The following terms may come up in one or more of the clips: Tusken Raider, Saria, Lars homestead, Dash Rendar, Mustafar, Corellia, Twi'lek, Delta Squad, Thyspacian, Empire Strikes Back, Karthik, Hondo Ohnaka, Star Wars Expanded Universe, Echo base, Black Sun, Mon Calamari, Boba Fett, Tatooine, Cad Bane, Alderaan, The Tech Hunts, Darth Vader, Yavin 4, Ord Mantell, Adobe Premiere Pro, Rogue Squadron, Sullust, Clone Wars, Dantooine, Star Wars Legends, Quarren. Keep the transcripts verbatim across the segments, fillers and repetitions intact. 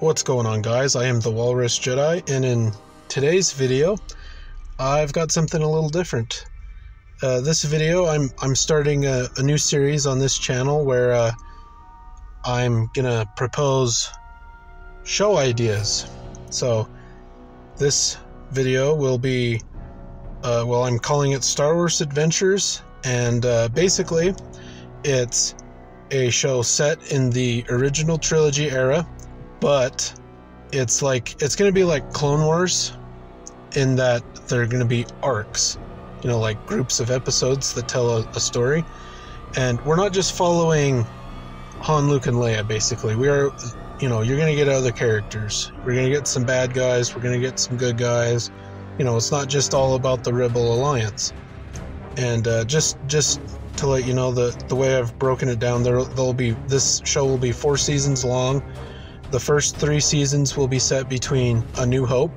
What's going on, guys? I am the Walrus Jedi, and in today's video I've got something a little different. Uh, this video I'm, I'm starting a, a new series on this channel where uh, I'm gonna propose show ideas. So this video will be uh, well, I'm calling it Star Wars Adventures, and uh, basically it's a show set in the original trilogy era, but it's like it's going to be like Clone Wars in that they're going to be arcs, you know, like groups of episodes that tell a, a story. And we're not just following Han, Luke, and Leia. Basically, we are, you know, you're going to get other characters. We're going to get some bad guys. We're going to get some good guys. You know, it's not just all about the Rebel Alliance. And uh, just just to let you know, the the way I've broken it down, there there'll be this show will be four seasons long. The first three seasons will be set between A New Hope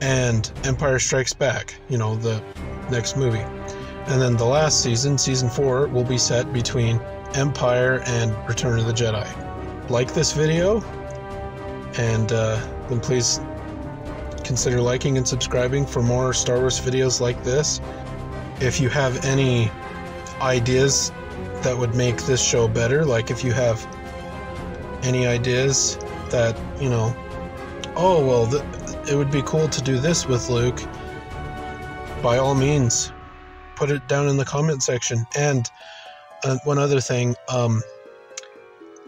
and Empire Strikes Back, you know, the next movie. And then the last season, season four, will be set between Empire and Return of the Jedi. Like this video, and uh, then please consider liking and subscribing for more Star Wars videos like this. If you have any ideas that would make this show better, like if you have any ideas that, you know, oh well, th it would be cool to do this with Luke, by all means put it down in the comment section. And uh, one other thing, um,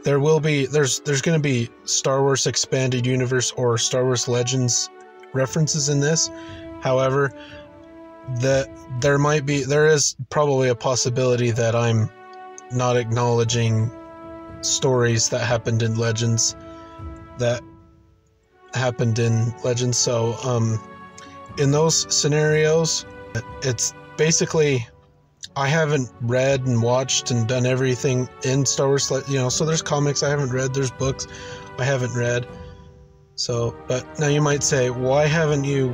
there will be there's there's going to be Star Wars Expanded Universe or Star Wars Legends references in this. However, that there might be there is probably a possibility that I'm not acknowledging stories that happened in Legends that happened in Legends. So um in those scenarios, it's basically I haven't read and watched and done everything in Star Wars, you know. So there's comics I haven't read, there's books I haven't read. So, but now you might say, why haven't you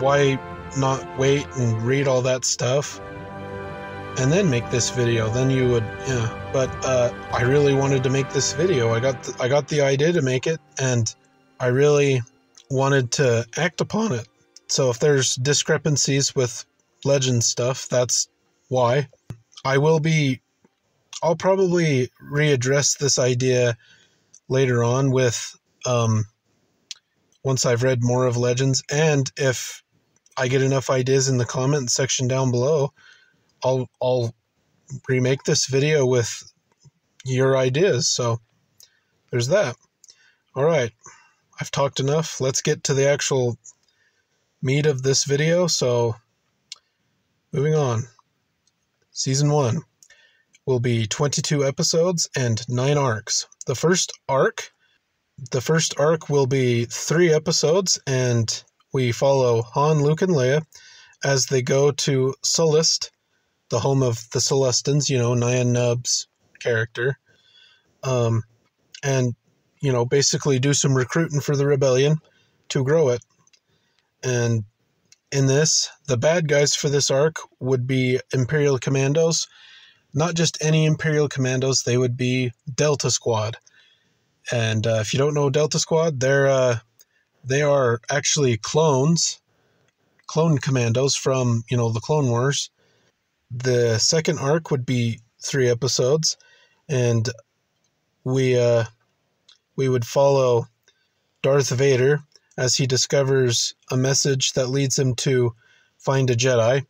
why not wait and read all that stuff and then make this video? Then you would, yeah. But uh, I really wanted to make this video. I got the, I got the idea to make it, and I really wanted to act upon it. So if there's discrepancies with Legend stuff, that's why. I will be, I'll probably readdress this idea later on with, um, once I've read more of Legends, and if I get enough ideas in the comment section down below, I'll, I'll remake this video with your ideas. So there's that. All right, I've talked enough. Let's get to the actual meat of this video. So moving on, season one will be twenty-two episodes and nine arcs. The first arc, the first arc will be three episodes, and we follow Han, Luke, and Leia as they go to Sullust, the home of the Celestines, you know, Nia Nub's character, um, and, you know, basically do some recruiting for the rebellion to grow it. And in this, the bad guys for this arc would be Imperial Commandos. Not just any Imperial Commandos, they would be Delta Squad. And uh, if you don't know Delta Squad, they're, uh, they are actually clones, clone commandos from, you know, the Clone Wars. The second arc would be three episodes, and we uh, we would follow Darth Vader as he discovers a message that leads him to find a Jedi,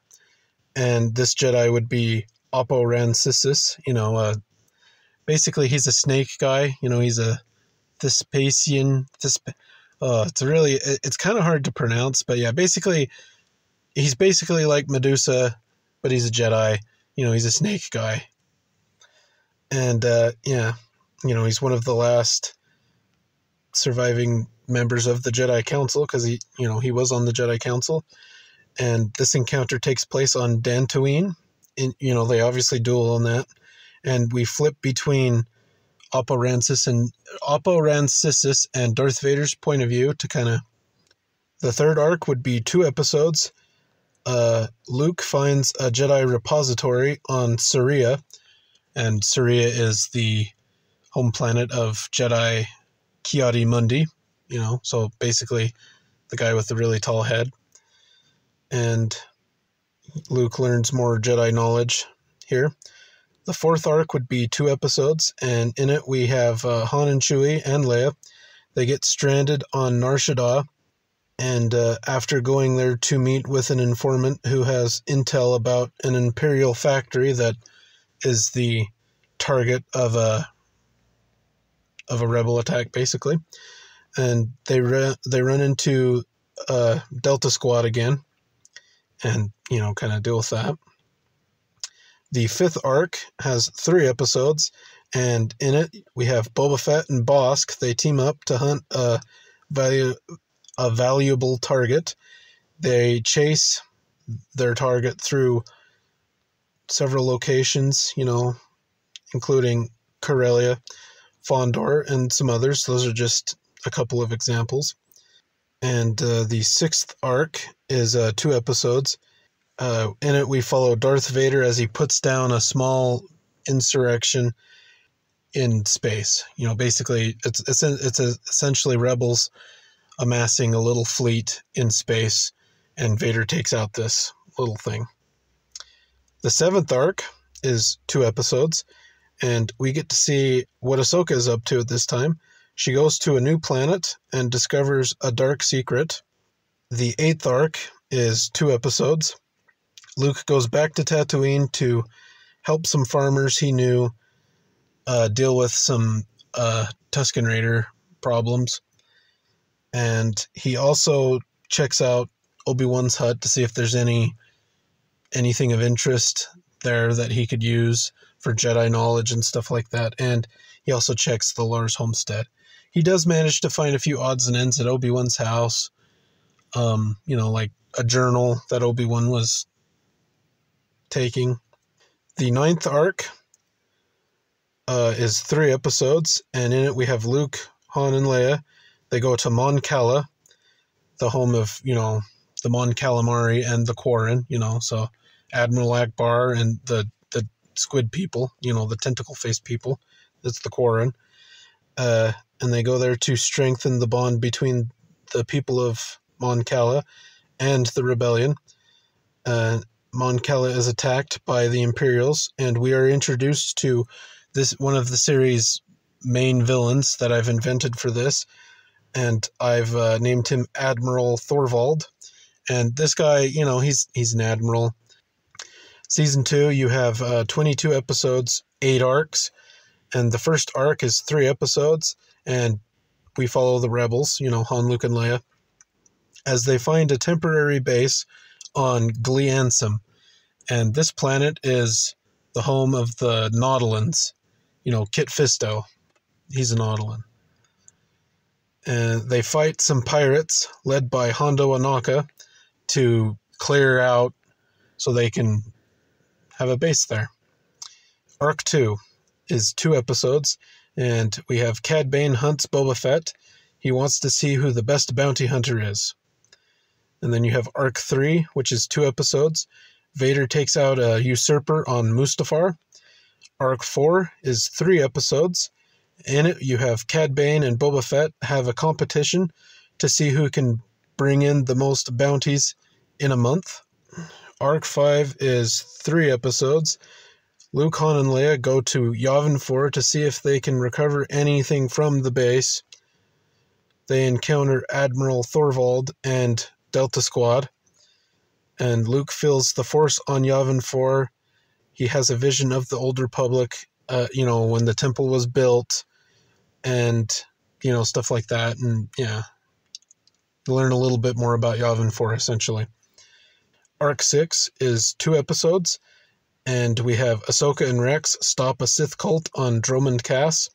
and this Jedi would be Oppo Rancisis. You know, uh, basically he's a snake guy. You know, he's a Thyspacian. Thysp uh, it's really it's kind of hard to pronounce, but yeah, basically he's basically like Medusa, but he's a Jedi. You know, he's a snake guy. And, uh, yeah, you know, he's one of the last surviving members of the Jedi Council, because he, you know, he was on the Jedi Council. And this encounter takes place on Dantooine. And, you know, they obviously duel on that. And we flip between Oppo Rancisis and, Oppo Rancisis and Darth Vader's point of view to kind of... The third arc would be two episodes. Uh, Luke finds a Jedi repository on Saria, and Saria is the home planet of Jedi Ki-Adi Mundi, you know, so basically the guy with the really tall head. And Luke learns more Jedi knowledge here. The fourth arc would be two episodes, and in it we have uh, Han and Chewie and Leia. They get stranded on Nar Shaddaa, and uh, after going there to meet with an informant who has intel about an Imperial factory that is the target of a of a rebel attack, basically, and they re- they run into uh, Delta Squad again, and you know, kind of deal with that. The fifth arc has three episodes, and in it we have Boba Fett and Bosk. They team up to hunt a value a valuable target. They chase their target through several locations, you know, including Corellia, Fondor, and some others. Those are just a couple of examples. And uh, the sixth arc is uh, two episodes. Uh, in it, we follow Darth Vader as he puts down a small insurrection in space. You know, basically, it's it's, it's essentially rebels amassing a little fleet in space, and Vader takes out this little thing. The seventh arc is two episodes, and we get to see what Ahsoka is up to at this time. She goes to a new planet and discovers a dark secret. The eighth arc is two episodes. Luke goes back to Tatooine to help some farmers he knew uh, deal with some uh, Tusken Raider problems. And he also checks out Obi-Wan's hut to see if there's any anything of interest there that he could use for Jedi knowledge and stuff like that. And he also checks the Lars homestead. He does manage to find a few odds and ends at Obi-Wan's house. Um, you know, like a journal that Obi-Wan was taking. The ninth arc uh, is three episodes, and in it we have Luke, Han, and Leia. They go to Mon Cala, the home of, you know, the Mon Calamari and the Quarren, you know, so Admiral Akbar and the, the squid people, you know, the tentacle-faced people. That's the Quarren. Uh, and they go there to strengthen the bond between the people of Mon Cala and the rebellion. Uh, Mon Cala is attacked by the Imperials, and we are introduced to this one of the series' main villains that I've invented for this, and I've uh, named him Admiral Thorvald. And this guy, you know, he's he's an admiral. Season two, you have uh, twenty-two episodes, eight arcs, and the first arc is three episodes, and we follow the rebels, you know, Han, Luke, and Leia, as they find a temporary base on Gliansum, and this planet is the home of the Nautilans. You know, Kit Fisto, he's a Nautilan. And they fight some pirates led by Hondo Ohnaka to clear out so they can have a base there. Arc two is two episodes, and we have Cad Bane hunts Boba Fett. He wants to see who the best bounty hunter is. And then you have Arc three, which is two episodes. Vader takes out a usurper on Mustafar. Arc four is three episodes. In it, you have Cad Bane and Boba Fett have a competition to see who can bring in the most bounties in a month. Arc five is three episodes. Luke, Han, and Leia go to Yavin four to see if they can recover anything from the base. They encounter Admiral Thorvald and Delta Squad, and Luke feels the Force on Yavin four. He has a vision of the Old Republic, uh, you know, when the temple was built, and, you know, stuff like that, and, yeah, learn a little bit more about Yavin four, essentially. Arc six is two episodes, and we have Ahsoka and Rex stop a Sith cult on Dromund Cass.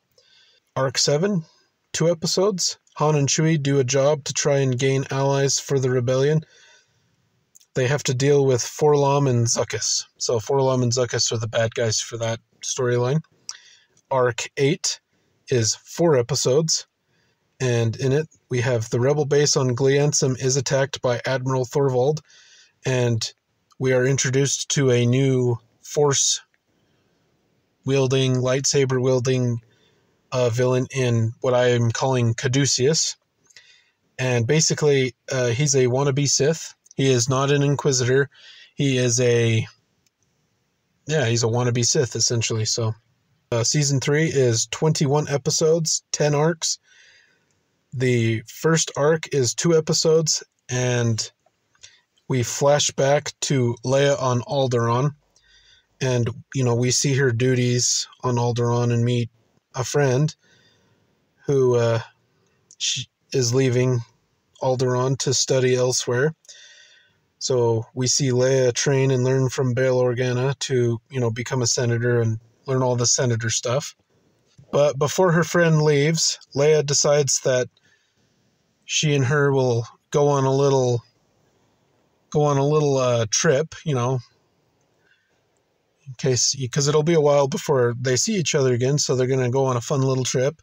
Arc seven, two episodes. Han and Chewie do a job to try and gain allies for the rebellion. They have to deal with Forlom and Zuckuss. So Forlom and Zuckuss are the bad guys for that storyline. Arc eight is four episodes, and in it we have the rebel base on Gliansum is attacked by Admiral Thorvald, and we are introduced to a new force-wielding, lightsaber-wielding Uh, villain in what I am calling Caduceus. And basically, uh, he's a wannabe Sith. He is not an Inquisitor. He is a... Yeah, he's a wannabe Sith, essentially. So, uh, Season three is twenty-one episodes, ten arcs. The first arc is two episodes, and we flash back to Leia on Alderaan. And, you know, we see her duties on Alderaan and meet a friend who uh, she is leaving Alderaan to study elsewhere. So we see Leia train and learn from Bail Organa to, you know, become a senator and learn all the senator stuff. But before her friend leaves, Leia decides that she and her will go on a little, go on a little uh, trip, you know, in case, because it'll be a while before they see each other again. So they're going to go on a fun little trip.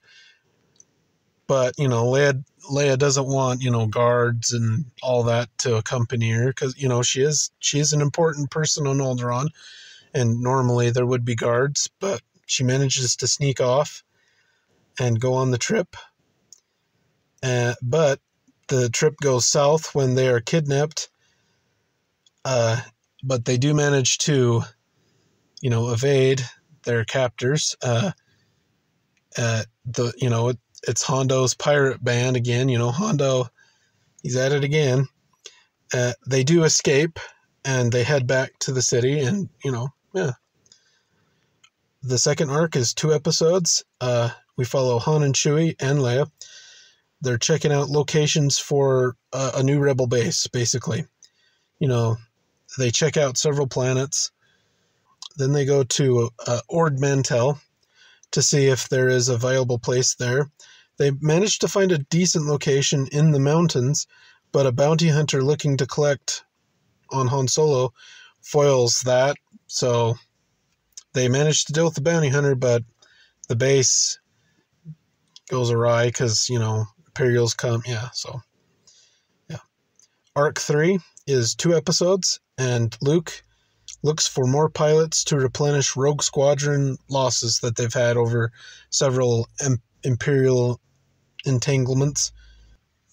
But, you know, Leia, Leia doesn't want, you know, guards and all that to accompany her because, you know, she is she is an important person on Alderaan, and normally there would be guards, but she manages to sneak off and go on the trip. Uh, but the trip goes south when they are kidnapped, uh, but they do manage to, you know, evade their captors. Uh, uh, the, you know, it, It's Hondo's pirate band again. You know, Hondo, he's at it again. Uh, they do escape, and they head back to the city, and, you know, yeah. The second arc is two episodes. Uh, we follow Han and Chewie and Leia. They're checking out locations for a, a new rebel base, basically. You know, they check out several planets. Then they go to uh, Ord Mantell to see if there is a viable place there. They managed to find a decent location in the mountains, but a bounty hunter looking to collect on Han Solo foils that, so they managed to deal with the bounty hunter, but the base goes awry because, you know, Imperials come, yeah, so, yeah. Arc three is two episodes, and Luke looks for more pilots to replenish rogue squadron losses that they've had over several em Imperial entanglements.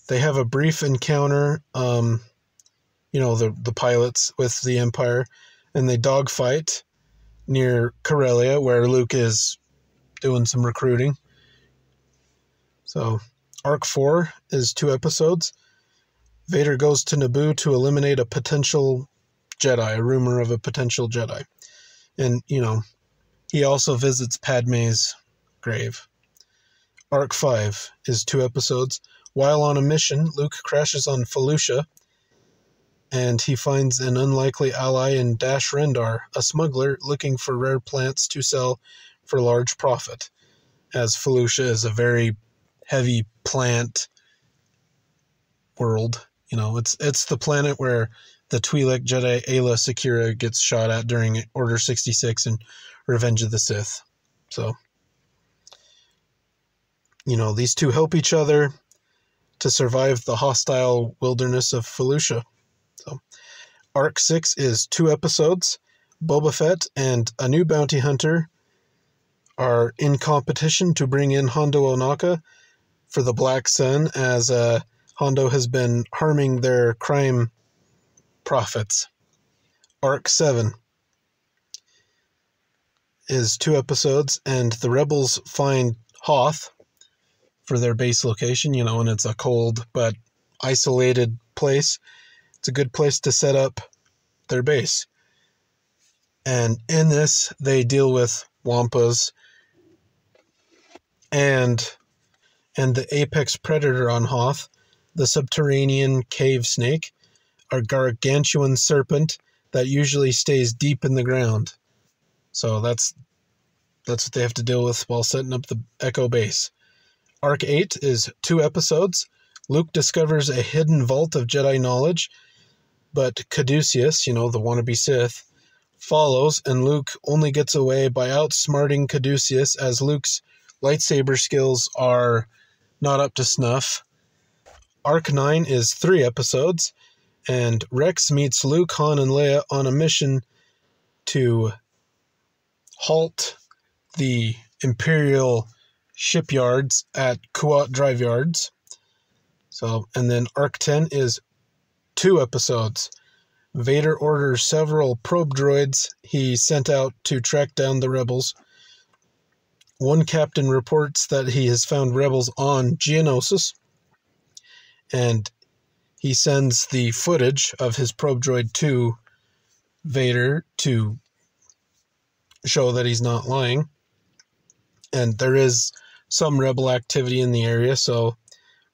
They have a brief encounter, um, you know, the, the pilots with the Empire, and they dogfight near Corellia, where Luke is doing some recruiting. So, Arc four is two episodes. Vader goes to Naboo to eliminate a potential Jedi, a rumor of a potential Jedi. And, you know, he also visits Padme's grave. Arc five is two episodes. While on a mission, Luke crashes on Felucia, and he finds an unlikely ally in Dash Rendar, a smuggler looking for rare plants to sell for large profit, as Felucia is a very heavy plant world. You know, it's, it's the planet where the Twi'lek Jedi Ayla Secura gets shot at during Order sixty-six and Revenge of the Sith. So, you know, these two help each other to survive the hostile wilderness of Felucia. So, Arc six is two episodes. Boba Fett and a new bounty hunter are in competition to bring in Hondo Ohnaka for the Black Sun, as uh, Hondo has been harming their crime profits. Arc seven is two episodes, and the rebels find Hoth for their base location, you know, and it's a cold but isolated place. It's a good place to set up their base. And in this, they deal with Wampas and, and the apex predator on Hoth, the subterranean cave snake, a gargantuan serpent that usually stays deep in the ground. So that's that's what they have to deal with while setting up the Echo base. Arc eight is two episodes. Luke discovers a hidden vault of Jedi knowledge, but Caduceus, you know, the wannabe Sith, follows, and Luke only gets away by outsmarting Caduceus, as Luke's lightsaber skills are not up to snuff. Arc nine is three episodes. And Rex meets Luke, Han, and Leia on a mission to halt the Imperial shipyards at Kuat Drive Yards. So, and then Arc ten is two episodes. Vader orders several probe droids he sent out to track down the rebels. One captain reports that he has found rebels on Geonosis, and he sends the footage of his probe droid to Vader to show that he's not lying. And there is some rebel activity in the area, so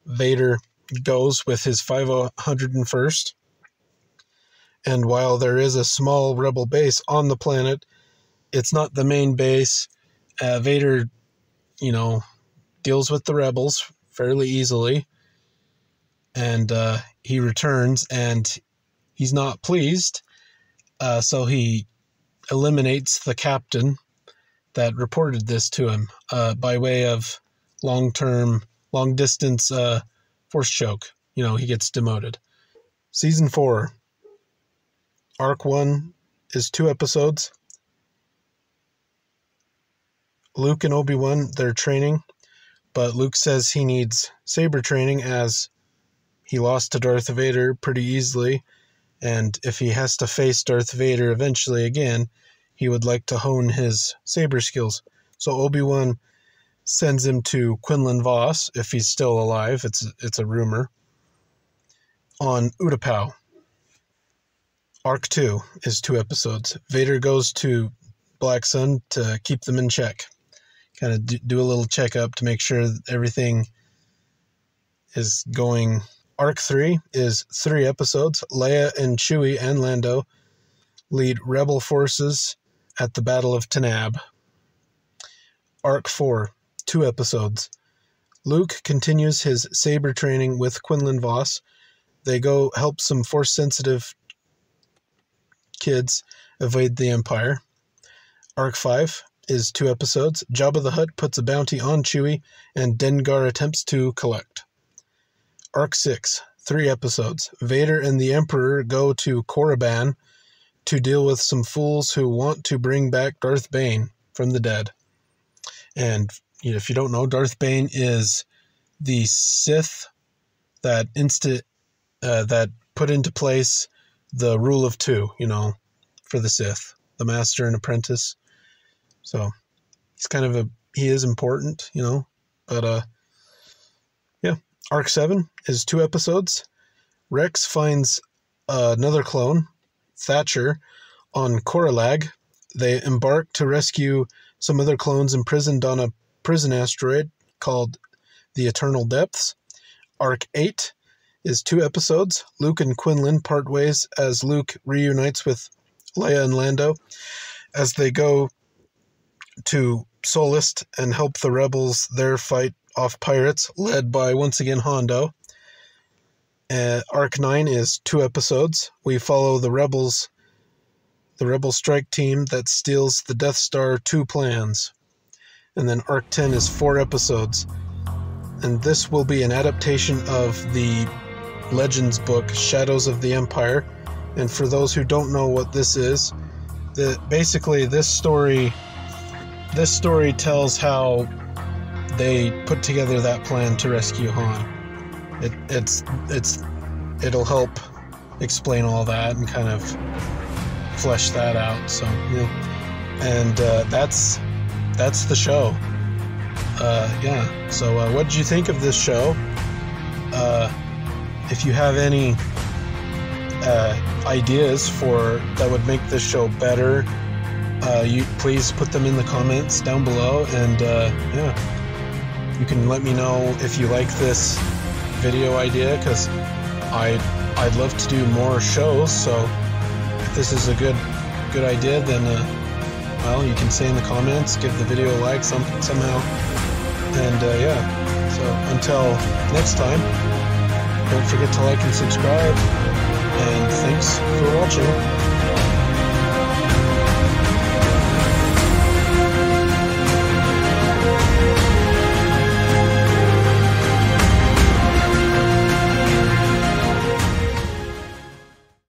Vader goes with his five hundred first. And while there is a small rebel base on the planet, it's not the main base. Uh, Vader, you know, deals with the rebels fairly easily. And uh, he returns, and he's not pleased. Uh, so he eliminates the captain that reported this to him uh, by way of long-term, long-distance uh, force choke. You know, he gets demoted. Season four. Arc one is two episodes. Luke and Obi-Wan, they're training. But Luke says he needs saber training as he lost to Darth Vader pretty easily, and if he has to face Darth Vader eventually again, he would like to hone his saber skills. So Obi-Wan sends him to Quinlan Vos, if he's still alive, it's it's a rumor, on Utapau. Arc two is two episodes. Vader goes to Black Sun to keep them in check. Kind of do a little checkup to make sure that everything is going. Arc three is three episodes. Leia and Chewie and Lando lead rebel forces at the Battle of Tanab. Arc four, two episodes. Luke continues his saber training with Quinlan Vos. They go help some force-sensitive kids evade the Empire. Arc five is two episodes. Jabba the Hutt puts a bounty on Chewie, and Dengar attempts to collect. Arc six, three episodes. Vader and the Emperor go to Korriban to deal with some fools who want to bring back Darth Bane from the dead. And if you don't know, Darth Bane is the Sith that insta- uh, that put into place the rule of two, you know, for the Sith, the master and apprentice. So he's kind of a, he is important, you know, but uh, yeah. Arc seven is two episodes. Rex finds uh, another clone, Thatcher, on Corellia. They embark to rescue some other clones imprisoned on a prison asteroid called the Eternal Depths. Arc eight is two episodes. Luke and Quinlan part ways as Luke reunites with Leia and Lando as they go to Sullust and help the rebels there fight off pirates, led by, once again, Hondo. Uh, Arc nine is two episodes. We follow the Rebels, the Rebel strike team that steals the Death Star two plans. And then Arc ten is four episodes. And this will be an adaptation of the Legends book, Shadows of the Empire. And for those who don't know what this is, the, basically this story, this story tells how they put together that plan to rescue Han. It, it's it's it'll help explain all that and kind of flesh that out. So, yeah. and uh, that's that's the show. Uh, yeah. So, uh, what did you think of this show? Uh, if you have any uh, ideas for that would make this show better, uh, you please put them in the comments down below. And uh, yeah. You can let me know if you like this video idea, because I'd, I'd love to do more shows, so if this is a good good idea, then, uh, well, you can say in the comments, give the video a like some, somehow, and uh, yeah, so until next time, don't forget to like and subscribe, and thanks for watching.